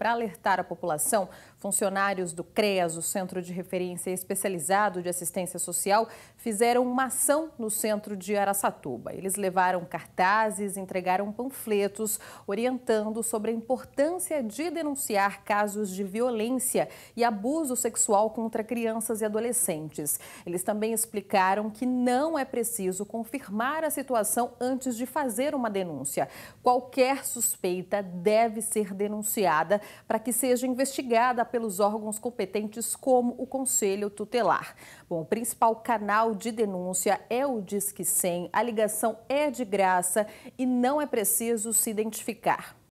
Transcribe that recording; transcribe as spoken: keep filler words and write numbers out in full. Para alertar a população, funcionários do CREAS, o Centro de Referência Especializado de Assistência Social, fizeram uma ação no centro de Araçatuba. Eles levaram cartazes, entregaram panfletos, orientando sobre a importância de denunciar casos de violência e abuso sexual contra crianças e adolescentes. Eles também explicaram que não é preciso confirmar a situação antes de fazer uma denúncia. Qualquer suspeita deve ser denunciada para que seja investigada pelos órgãos competentes como o Conselho Tutelar. Bom, o principal canal de denúncia é o Disque cem, a ligação é de graça e não é preciso se identificar.